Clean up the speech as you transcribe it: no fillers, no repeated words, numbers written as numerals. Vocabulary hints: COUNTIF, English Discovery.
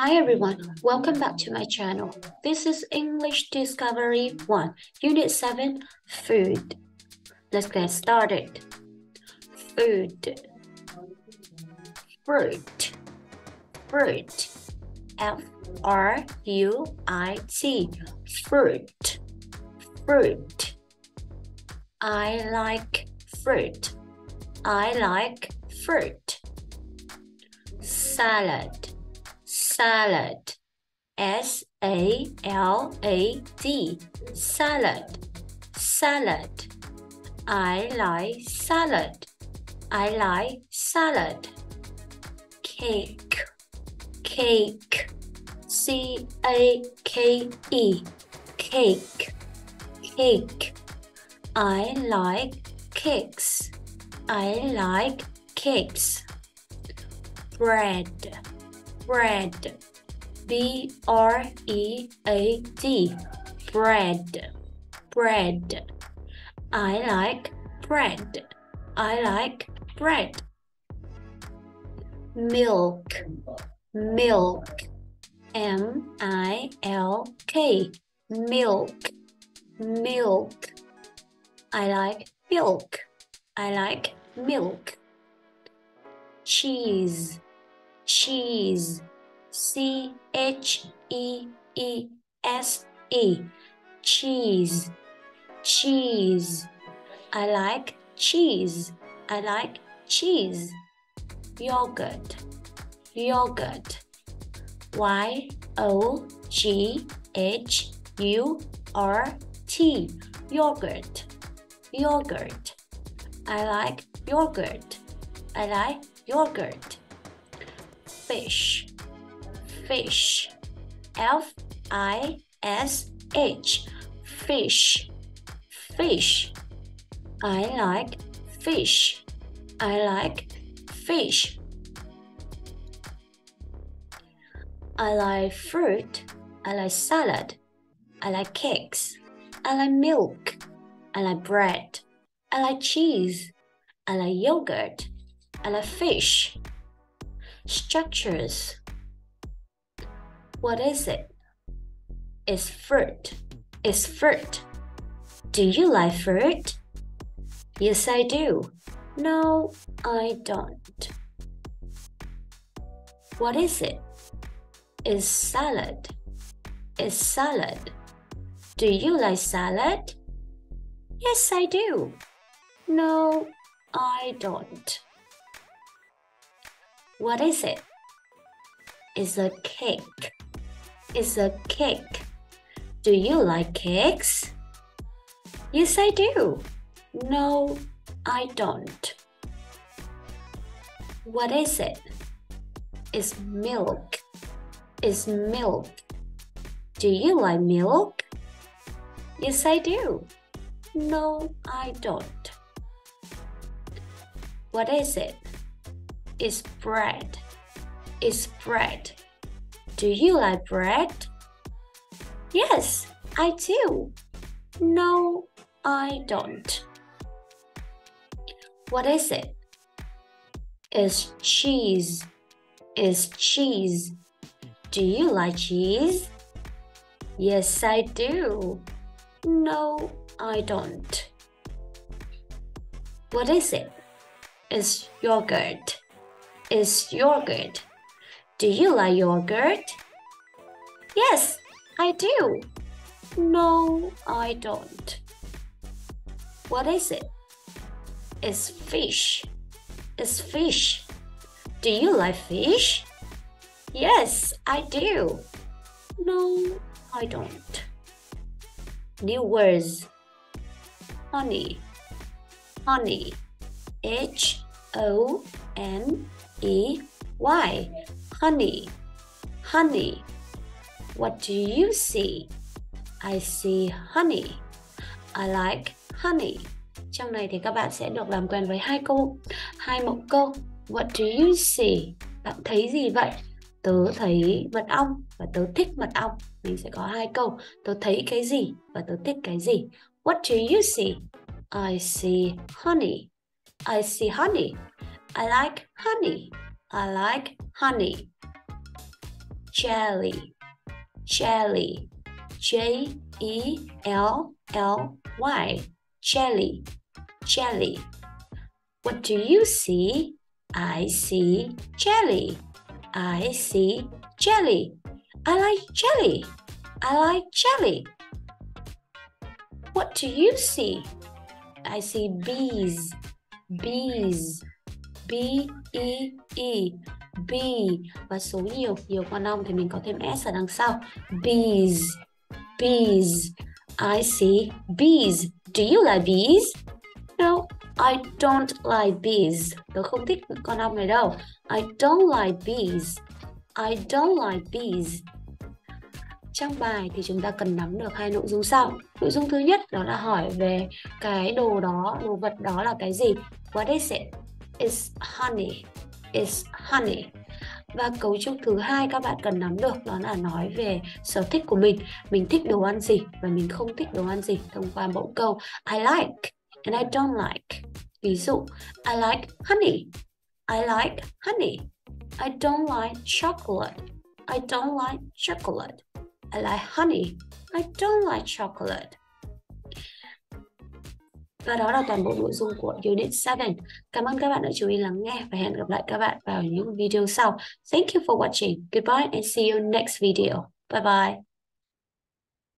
Hi everyone, welcome back to my channel. This is English Discovery 1, Unit 7, Food. Let's get started. Food, fruit, fruit, F-R-U-I-T, fruit, fruit. I like fruit, I like fruit. Salad, salad, S-A-L-A-D, salad, salad. I like salad, I like salad. Cake, cake, C-A-K-E, cake, cake. I like cakes, I like cakes. Bread, bread, B-R-E-A-D, bread, bread. I like bread, I like bread. Milk, milk, M-I-L-K, milk, milk. I like milk, I like milk. Cheese, cheese, C-H-E-E-S-E, cheese, cheese. I like cheese, I like cheese. Yogurt, yogurt, Y-O-G-H-U-R-T, yogurt, yogurt. I like yogurt, I like yogurt. Fish, fish, F-I-S-H, fish, fish. I like fish, I like fish. I like fruit, I like salad, I like cakes, I like milk, I like bread, I like cheese, I like yogurt, I like fish. Structures. What is it? It's fruit. It's fruit. Do you like fruit? Yes, I do. No, I don't. What is it? It's salad. It's salad. Do you like salad? Yes, I do. No, I don't. What is it? It's a cake. It's a cake. Do you like cakes? Yes, I do. No, I don't. What is it? It's milk. It's milk. Do you like milk? Yes, I do. No, I don't. What is it? It's bread. It's bread. Do you like bread? Yes, I do. No, I don't. What is it? It's cheese. It's cheese. Do you like cheese? Yes, I do. No, I don't. What is it? It's yogurt. Is yogurt. Do you like yogurt? Yes, I do. No, I don't. What is it? It's fish. It's fish. Do you like fish? Yes, I do. No, I don't. New words. Honey. Honey. H-O-N-E-Y, honey, honey. What do you see? I see honey. I like honey. Trong này thì các bạn sẽ được làm quen với hai mẫu câu. What do you see? Bạn thấy gì vậy? Tớ thấy mật ong và tớ thích mật ong. Mình sẽ có hai câu. Tớ thấy cái gì và tớ thích cái gì. What do you see? I see honey. I see honey. I like honey. I like honey. jelly, jelly, J-E-L-L-Y, jelly, jelly. What do you see? I see jelly, I see jelly. I like jelly, I like jelly. What do you see? I see bees, bees, B-E-E, bee. Và số nhiều, nhiều con ong thì mình có thêm S ở đằng sau. Bees, bees. I see bees. Do you like bees? No, I don't like bees. Tớ không thích con ong này đâu. I don't like bees. I don't like bees. Trong bài thì chúng ta cần nắm được hai nội dung sau. Nội dung thứ nhất đó là hỏi về cái đồ đó, đồ vật đó là cái gì. What is it? It's honey. It's honey. Và cấu trúc thứ hai các bạn cần nắm được đó là nói về sở thích của mình. Mình thích đồ ăn gì và mình không thích đồ ăn gì thông qua mẫu câu I like and I don't like. Ví dụ, I like honey. I like honey. I don't like chocolate. I don't like chocolate. I like honey. I don't like chocolate. Và đó là toàn bộ nội dung của Unit 7. Cảm ơn các bạn đã chú ý lắng nghe và hẹn gặp lại các bạn vào những video sau. Thank you for watching. Goodbye and see you next video. Bye bye.